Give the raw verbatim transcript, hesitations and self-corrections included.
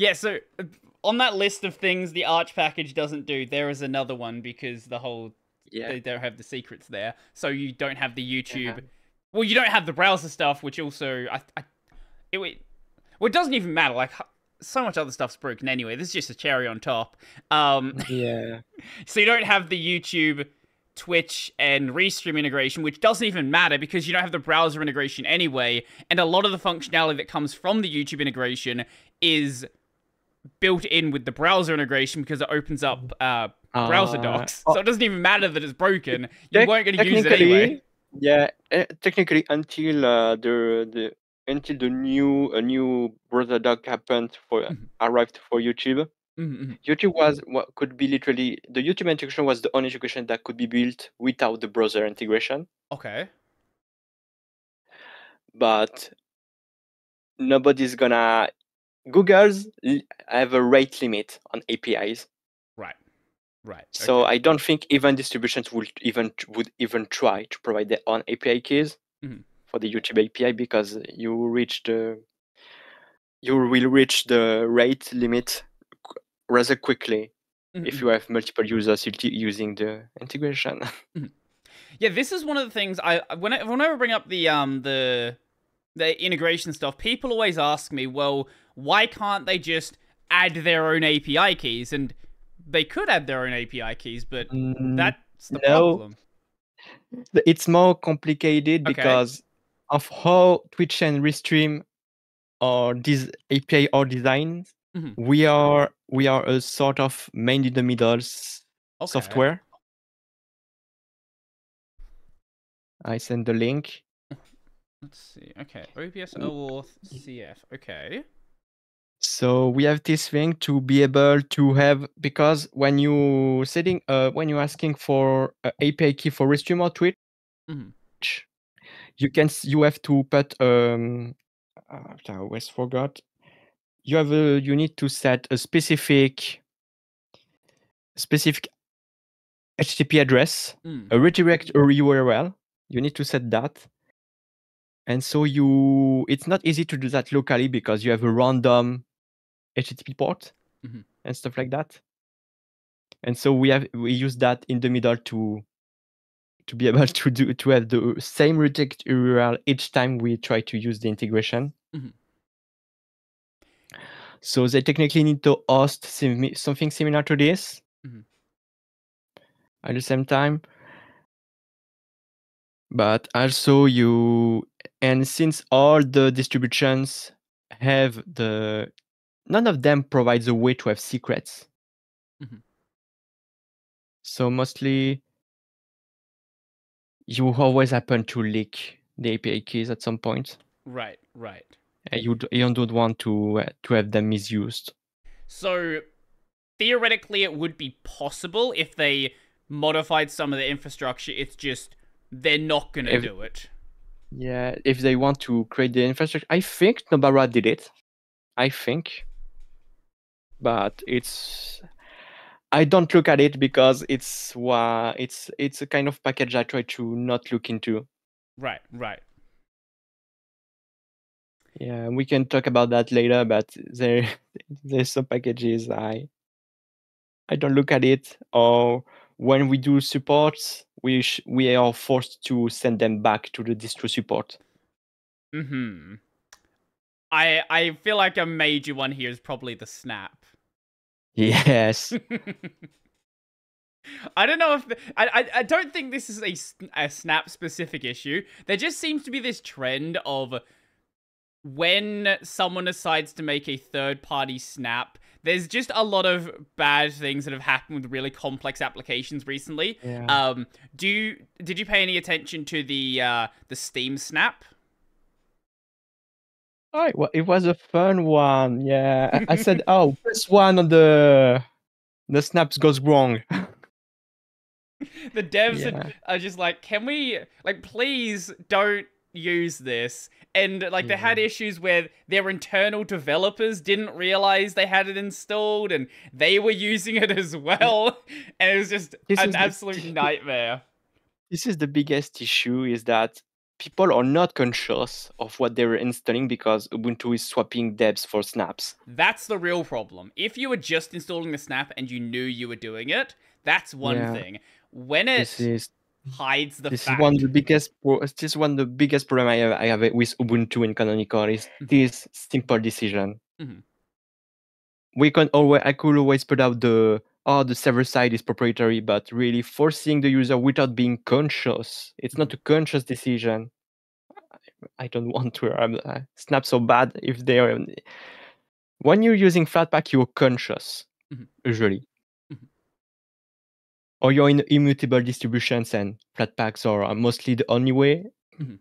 Yeah, so on that list of things the Arch package doesn't do, there is another one because the whole... Yeah. They don't have the secrets there. So you don't have the YouTube... Yeah. Well, you don't have the browser stuff, which also... I, I, it, it, well, it doesn't even matter. Like, so much other stuff's broken anyway. This is just a cherry on top. Um, yeah. So you don't have the YouTube, Twitch, and Restream integration, which doesn't even matter because you don't have the browser integration anyway. And a lot of the functionality that comes from the YouTube integration is built in with the browser integration because it opens up uh, browser uh, docs. So it doesn't even matter that it's broken. You weren't going to use it anyway. Yeah, technically, until uh, the the until the new a new browser doc happened for mm-hmm. arrived for YouTube, mm-hmm. YouTube was what could be literally the YouTube integration was the only integration that could be built without the browser integration. Okay. But nobody's gonna. Google's have a rate limit on A P Is. Right. Right. So okay. I don't think even distributions would even would even try to provide their own A P I keys mm-hmm. for the YouTube A P I because you reach the you will reach the rate limit rather quickly mm-hmm. if you have multiple users using the integration. Mm-hmm. Yeah, this is one of the things I when I, whenever I bring up the um the the integration stuff, people always ask me, well, why can't they just add their own A P I keys? And they could add their own A P I keys, but that's the no. problem. It's more complicated okay. because of how Twitch and Restream or these A P I are designed. Mm-hmm. We are we are a sort of man in the middle okay. software. I send the link. Let's see. Okay, O B S, OAuth, C F. Okay. So we have this thing to be able to have, because when you setting uh when you're asking for uh, A P I key for Restream or Twitch, mm-hmm. you can you have to put um I always forgot you have a, you need to set a specific specific H T T P address, mm. a redirect or U R L. You need to set that. And so you, it's not easy to do that locally because you have a random H T T P port mm-hmm. and stuff like that. And so we have we use that in the middle to to be able to do to have the same redirect U R L each time we try to use the integration. Mm-hmm. So they technically need to host sim something similar to this mm-hmm. at the same time. But also you, and since all the distributions have the, none of them provides a way to have secrets. Mm-hmm. So mostly you always happen to leak the A P I keys at some point. Right, right. And you, you don't want to, to have them misused. So theoretically it would be possible if they modified some of the infrastructure, it's just, they're not going to do it. Yeah, if they want to create the infrastructure. I think Nobara did it. I think. But it's... I don't look at it because it's uh, it's it's a kind of package I try to not look into. Right, right. Yeah, we can talk about that later, but there there's some packages I I don't look at it. Or when we do supports, we sh we are forced to send them back to the distro support. Mm-hmm. I I feel like a major one here is probably the snap. Yes. I don't know if the, I, I I don't think this is a a snap specific issue. There just seems to be this trend of when someone decides to make a third party snap. There's just a lot of bad things that have happened with really complex applications recently. Yeah. Um, do you, did you pay any attention to the uh, the Steam snap? Oh, well, it was a fun one. Yeah, I said, oh, this one on the the snaps goes wrong. The devs yeah. are just like, can we like please don't use this. And like yeah. they had issues where their internal developers didn't realize they had it installed and they were using it as well. And it was just this an absolute the, nightmare. This is the biggest issue, is that people are not conscious of what they were installing because Ubuntu is swapping debs for snaps. That's the real problem. If you were just installing the snap and you knew you were doing it, that's one yeah. thing. When it this is, hides the this fact... Is one of the biggest pro this is one of the biggest problem I have, I have with Ubuntu and Canonical is mm-hmm. this simple decision. Mm-hmm. We can always, I could always put out the, oh, the server side is proprietary, but really forcing the user without being conscious. It's not a conscious decision. I don't want to uh, snap so bad if they are. When you're using Flatpak, you're conscious, mm-hmm. usually. Mm-hmm. Or you're in immutable distributions and Flatpaks are mostly the only way. Mm-hmm.